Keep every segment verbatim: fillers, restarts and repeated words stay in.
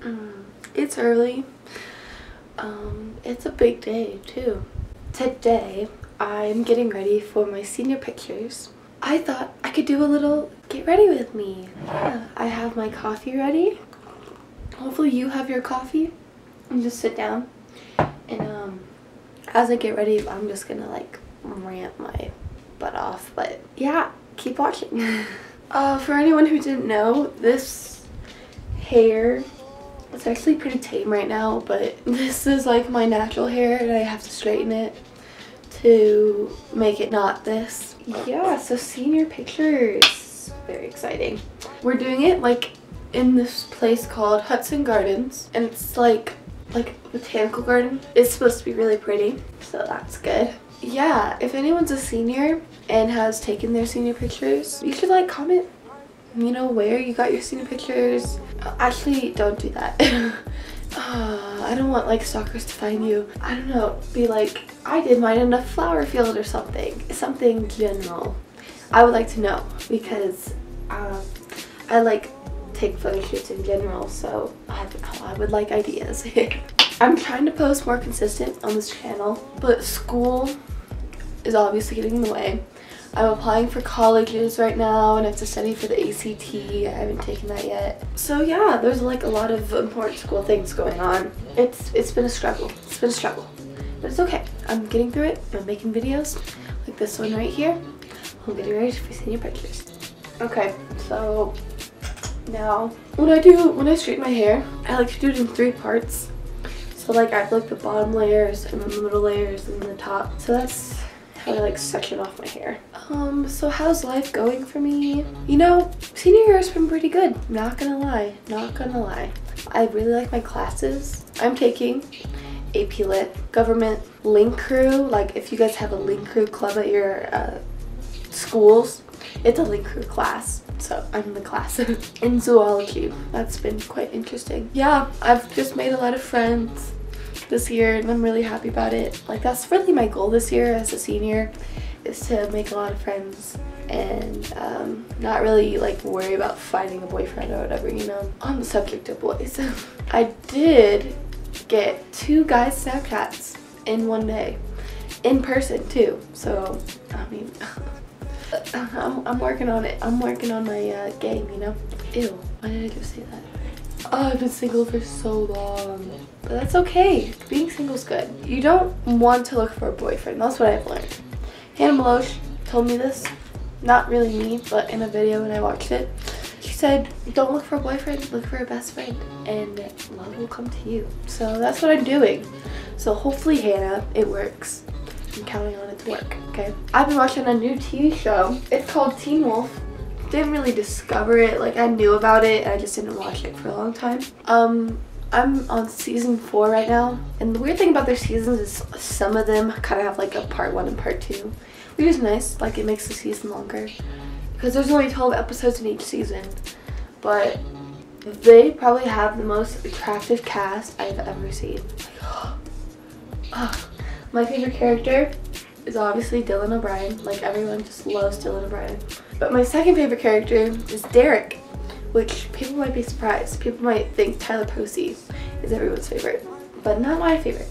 Mm, it's early. Um, it's a big day too. Today I'm getting ready for my senior pictures. I thought I could do a little get ready with me. Yeah, I have my coffee ready. Hopefully you have your coffee. And just sit down. And um, as I get ready, I'm just gonna like rant my butt off. But yeah, keep watching. Uh, for anyone who didn't know, this hair, it's actually pretty tame right now, but this is like my natural hair and I have to straighten it to make it not this. Yeah, so senior pictures, very exciting. We're doing it like in this place called Hudson Gardens, and it's like like a botanical garden. It's supposed to be really pretty, so that's good. Yeah, if anyone's a senior and has taken their senior pictures, you should like comment, you know, where you got your senior pictures. Actually, don't do that. uh, I don't want like stalkers to find you. I don't know, be like, I did mine in a flower field or something. Something general. I would like to know, because um, I like take photo shoots in general, so I don't know, I would like ideas. I'm trying to post more consistent on this channel, but school is obviously getting in the way. I'm applying for colleges right now and I have to study for the A C T. I haven't taken that yet. So yeah, there's like a lot of important school things going on. It's It's been a struggle. It's been a struggle. But it's okay. I'm getting through it. I'm making videos like this one right here. I'm getting ready for senior pictures. Okay, so now when I do, when I straighten my hair, I like to do it in three parts. So like I have like the bottom layers and then the middle layers and then the top. So that's how I like section off my hair. Um, so how's life going for me? You know, senior year has been pretty good. Not gonna lie, not gonna lie. I really like my classes. I'm taking A P Lit, Government, Link Crew. Like if you guys have a Link Crew club at your uh, schools, it's a Link Crew class. So I'm in the class in zoology. That's been quite interesting. Yeah, I've just made a lot of friends this year and I'm really happy about it. Like that's really my goal this year as a senior, is to make a lot of friends and um, not really like worry about finding a boyfriend or whatever, you know. On the subject of boys, I did get two guys Snapchats in one day, in person too. So I mean, I'm, I'm working on it. I'm working on my uh, game, you know. Ew, why did I just say that? Oh, I've been single for so long. But that's okay. Being single's good. You don't want to look for a boyfriend. That's what I've learned. Hannah Meloche told me this. Not really me, but in a video when I watched it. She said, don't look for a boyfriend, look for a best friend. And love will come to you. So that's what I'm doing. So hopefully, Hannah, it works. I'm counting on it to work, okay? I've been watching a new T V show. It's called Teen Wolf. Didn't really discover it, like I knew about it and I just didn't watch it for a long time. um I'm on season four right now, and the weird thing about their seasons is some of them kind of have like a part one and part two, which is nice. Like it makes the season longer because there's only twelve episodes in each season, but they probably have the most attractive cast I've ever seen. Oh, my favorite character is obviously Dylan O'Brien. Like everyone just loves Dylan O'Brien. But my second favorite character is Derek, which people might be surprised. People might think Tyler Posey is everyone's favorite, but not my favorite,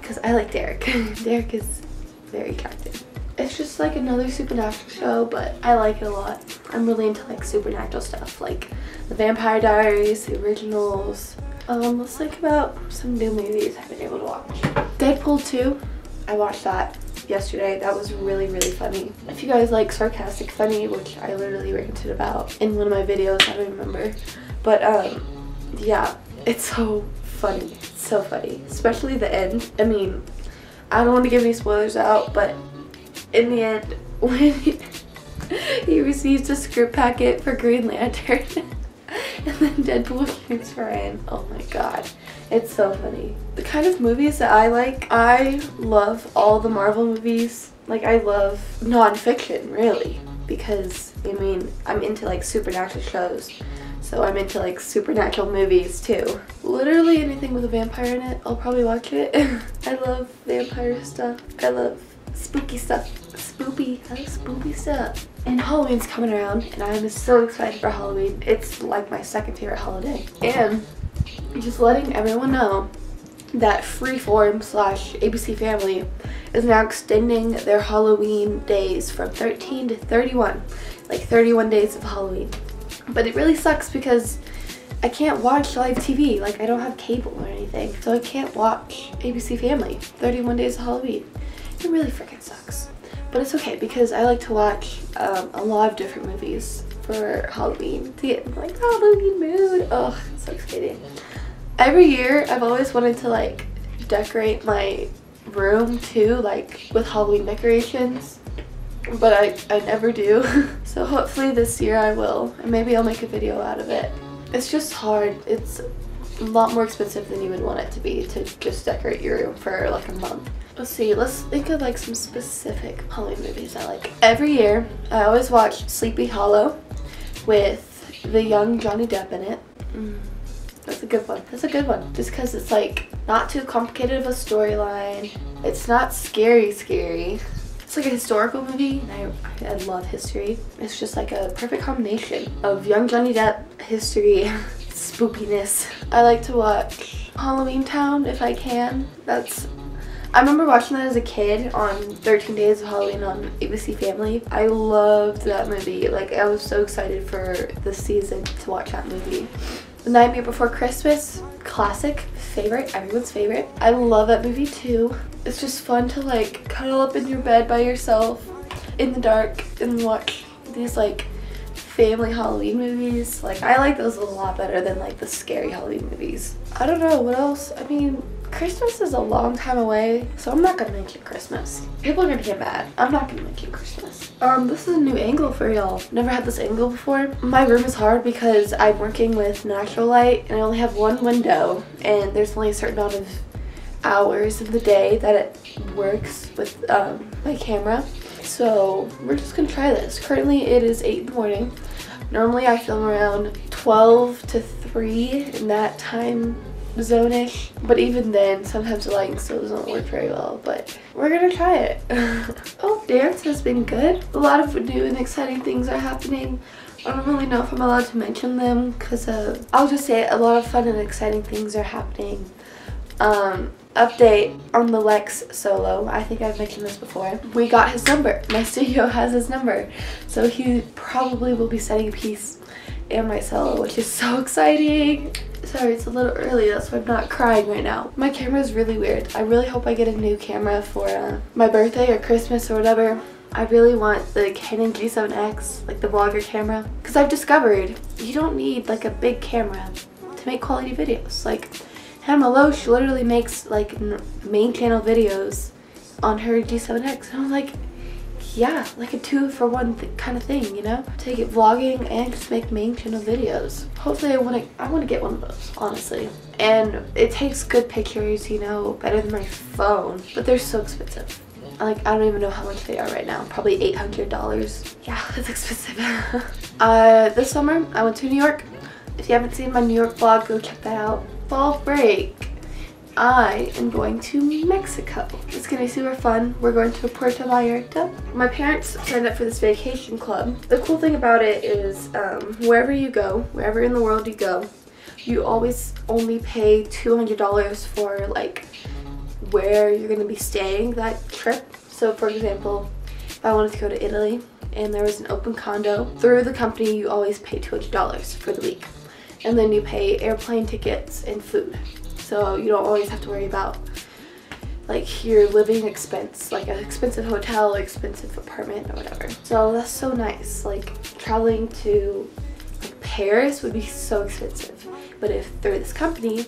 because I like Derek. Derek is very attractive. It's just like another supernatural show, but I like it a lot. I'm really into like supernatural stuff, like the Vampire Diaries, The Originals. Um, let's think about some new movies I've been able to watch. Deadpool two, I watched that yesterday. That was really really funny. If you guys like sarcastic funny, which I literally ranted about in one of my videos, I don't remember, but um yeah, it's so funny. It's so funny, especially the end. I mean, I don't want to give any spoilers out, but in the end when he, he receives a script packet for Green Lantern and then Deadpool shoots for him. Oh my god, it's so funny. The kind of movies that I like, I love all the Marvel movies. Like I love non-fiction really, because I mean, I'm into like supernatural shows, so I'm into like supernatural movies too. Literally anything with a vampire in it, I'll probably watch it. I love vampire stuff. I love spooky stuff. Spoopy, I love spoopy stuff. And Halloween's coming around and I'm so excited for Halloween. It's like my second favorite holiday. And just letting everyone know that Freeform slash A B C Family is now extending their Halloween days from thirteen to thirty-one, like thirty-one days of Halloween. But it really sucks because I can't watch live T V, like I don't have cable or anything, so I can't watch A B C Family, thirty-one days of Halloween. It really freaking sucks. But it's okay because I like to watch um, a lot of different movies for Halloween to get in like Halloween mood. Oh, it's so exciting. Every year I've always wanted to like decorate my room too, like with Halloween decorations, but I, I never do. So hopefully this year I will, and maybe I'll make a video out of it. It's just hard. It's a lot more expensive than you would want it to be to just decorate your room for like a month. Let's see, let's think of like some specific Halloween movies I like. Every year, I always watch Sleepy Hollow with the young Johnny Depp in it. Mm, that's a good one. That's a good one. Just because it's like not too complicated of a storyline. It's not scary scary. It's like a historical movie, and I, I love history. It's just like a perfect combination of young Johnny Depp, history, spookiness. I like to watch Halloween Town if I can. That's I remember watching that as a kid on thirteen Days of Halloween on A B C Family. I loved that movie. Like, I was so excited for this season to watch that movie. The Nightmare Before Christmas, classic, favorite, everyone's favorite. I love that movie too. It's just fun to like cuddle up in your bed by yourself in the dark and watch these like family Halloween movies. Like, I like those a lot better than like the scary Halloween movies. I don't know, what else? I mean, Christmas is a long time away, so I'm not gonna mention Christmas. People are gonna get mad. I'm not gonna mention Christmas. Um, this is a new angle for y'all. Never had this angle before. My room is hard because I'm working with natural light and I only have one window, and there's only a certain amount of hours in the day that it works with um, my camera. So we're just gonna try this. Currently it is eight in the morning. Normally I film around twelve to three in that time zone-ish, but even then sometimes the lighting still doesn't work very well, but we're gonna try it. Oh, dance has been good. A lot of new and exciting things are happening. I don't really know if I'm allowed to mention them because uh, I'll just say it, a lot of fun and exciting things are happening. Um, update on the Lex solo. I think I've mentioned this before. We got his number. My studio has his number, so he probably will be setting a piece in my solo, which is so exciting. Sorry, it's a little early, that's why I'm not crying right now. My camera is really weird. I really hope I get a new camera for uh, my birthday or Christmas or whatever. I really want the Canon G seven X, like the vlogger camera, because I've discovered you don't need like a big camera to make quality videos. Like, Hannah Meloche literally makes like n main channel videos on her G seven X, and I'm like, yeah, like a two for one kind of thing, you know? Take it vlogging and just make main channel videos. Hopefully I wanna, I wanna get one of those, honestly. And it takes good pictures, you know, better than my phone, but they're so expensive. Like, I don't even know how much they are right now. Probably eight hundred dollars. Yeah, that's expensive. uh, this summer, I went to New York. If you haven't seen my New York vlog, go check that out. Fall break, I am going to Mexico. It's gonna be super fun. We're going to Puerto Vallarta. My parents signed up for this vacation club. The cool thing about it is um, wherever you go, wherever in the world you go, you always only pay two hundred dollars for like where you're gonna be staying that trip. So for example, if I wanted to go to Italy and there was an open condo, through the company you always pay two hundred dollars for the week. And then you pay airplane tickets and food. So you don't always have to worry about like your living expense, like an expensive hotel, expensive apartment or whatever. So that's so nice. Like, traveling to like Paris would be so expensive. But if through this company,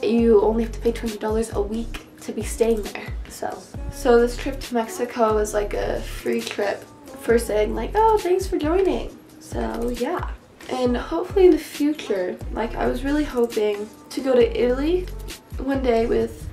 you only have to pay two hundred dollars a week to be staying there. So, so this trip to Mexico is like a free trip for saying like, oh, thanks for joining. So yeah. And hopefully in the future, like I was really hoping to go to Italy one day with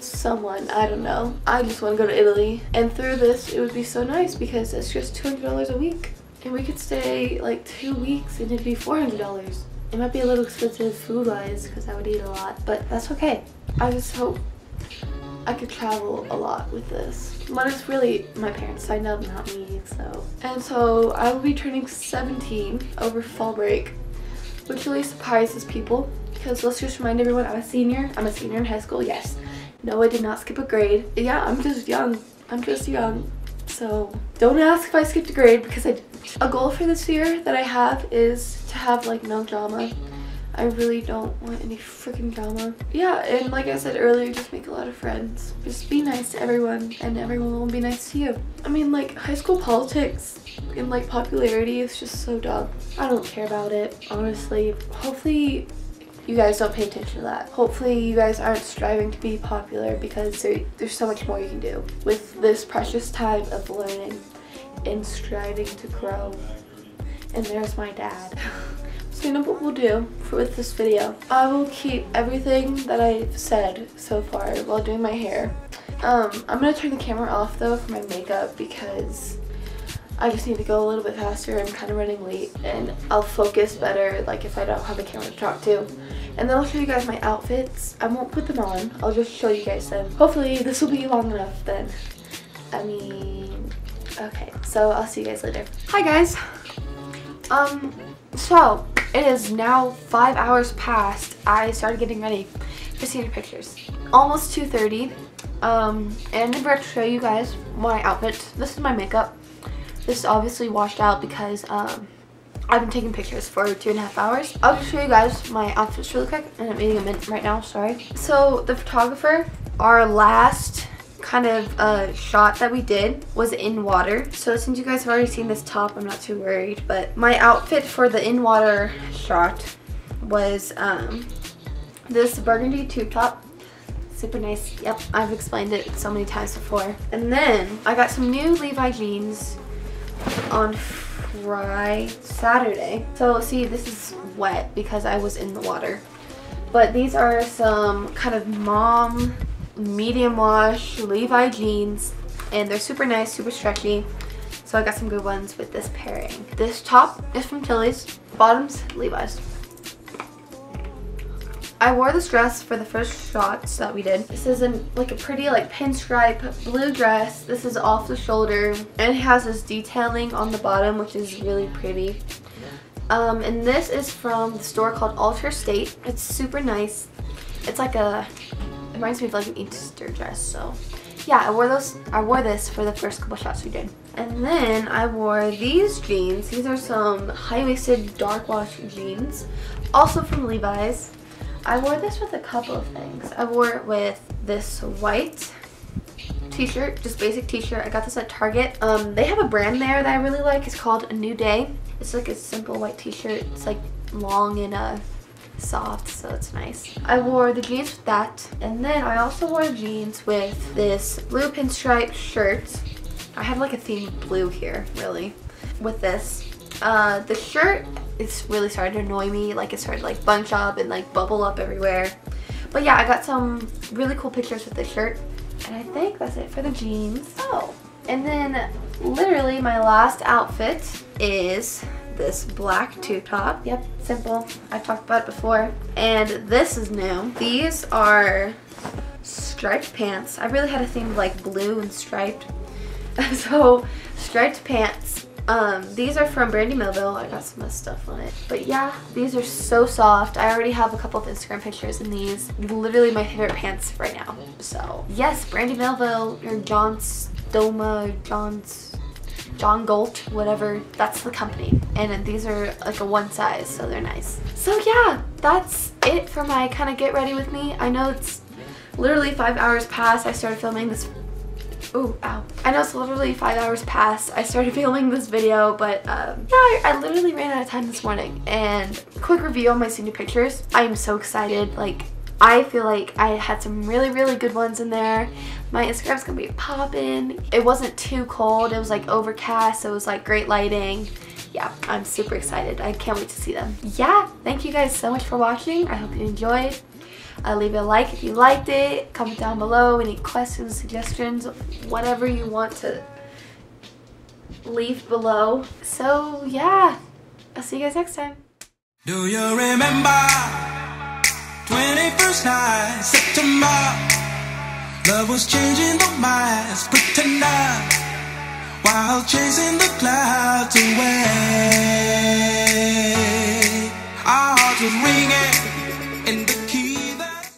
someone, I don't know. I just want to go to Italy. And through this, it would be so nice because it's just two hundred dollars a week. And we could stay like two weeks and it'd be four hundred dollars. It might be a little expensive food-wise because I would eat a lot, but that's okay. I just hope I could travel a lot with this. But it's really my parents signed up, not me, so. And so I will be turning seventeen over fall break, which really surprises people because let's just remind everyone, I'm a senior. I'm a senior in high school, yes. No, I did not skip a grade. Yeah, I'm just young. I'm just young. So don't ask if I skipped a grade because I did. A goal for this year that I have is to have like no drama. I really don't want any freaking drama. Yeah, and like I said earlier, just make a lot of friends. Just be nice to everyone and everyone will be nice to you. I mean, like, high school politics and like popularity is just so dumb. I don't care about it, honestly. Hopefully you guys don't pay attention to that. Hopefully you guys aren't striving to be popular because there, there's so much more you can do with this precious time of learning and striving to grow. And there's my dad. So you know what we'll do for, with this video. I will keep everything that I've said so far while doing my hair. Um, I'm gonna turn the camera off though for my makeup because I just need to go a little bit faster. I'm kind of running late and I'll focus better like if I don't have a camera to talk to. And then I'll show you guys my outfits. I won't put them on. I'll just show you guys them. Hopefully this will be long enough then. I mean, okay. So I'll see you guys later. Hi guys. Um, so. It is now five hours past. I started getting ready for senior pictures. Almost two thirty, um, and I'm about to show you guys my outfit. This is my makeup. This is obviously washed out because um, I've been taking pictures for two and a half hours. I'll just show you guys my outfits really quick, and I'm eating a mint right now, sorry. So the photographer, our last kind of uh, shot that we did was in water. So since you guys have already seen this top, I'm not too worried, but my outfit for the in water shot was um, this burgundy tube top. Super nice. Yep, I've explained it so many times before. And then I got some new Levi jeans on Friday, Saturday. So see, this is wet because I was in the water. But these are some kind of mom medium wash Levi jeans and they're super nice, super stretchy, so I got some good ones with this pairing. This top is from Tilly's, bottoms Levi's. I wore this dress for the first shots that we did. This is an, like a pretty like pinstripe blue dress. This is off the shoulder and it has this detailing on the bottom which is really pretty. Um, and this is from the store called Alter State. It's super nice. It's like a It reminds me of like an Easter dress, so yeah, I wore those. I wore this for the first couple shots we did, and then I wore these jeans. These are some high-waisted dark wash jeans, also from Levi's. I wore this with a couple of things. I wore it with this white t-shirt, just basic t-shirt. I got this at Target. Um, they have a brand there that I really like. It's called A New Day. It's like a simple white t-shirt. It's like long and a soft, so it's nice. I wore the jeans with that, and then I also wore jeans with this blue pinstripe shirt. I have like a themed blue here really with this. Uh, the shirt, it's really starting to annoy me, like it started like bunch up and like bubble up everywhere, but yeah, I got some really cool pictures with this shirt. And I think that's it for the jeans. Oh, and then literally my last outfit is this black tube top. Yep, simple. I've talked about it before. And this is new. These are striped pants. I really had a theme of like blue and striped. So striped pants. Um, these are from Brandy Melville. I got some of this stuff on it. But yeah, these are so soft. I already have a couple of Instagram pictures in these. Literally my favorite pants right now. So yes, Brandy Melville or John Stoma, John's John Galt, whatever, that's the company. And these are like a one size, so they're nice. So yeah, that's it for my kind of get ready with me. I know it's literally five hours past. I started filming this, ooh, ow. I know it's literally five hours past. I started filming this video, but um, yeah, I, I literally ran out of time this morning. And quick review on my senior pictures. I am so excited. Like, I feel like I had some really, really good ones in there. My Instagram's gonna be popping. It wasn't too cold. It was like overcast. So it was like great lighting. Yeah, I'm super excited. I can't wait to see them. Yeah, thank you guys so much for watching. I hope you enjoyed. Uh, leave a like if you liked it. Comment down below any questions, suggestions, whatever you want to leave below. So yeah, I'll see you guys next time. Do you remember? twenty-first night, September. Love was changing the minds, pretender, while chasing the clouds away. Our hearts were ringing.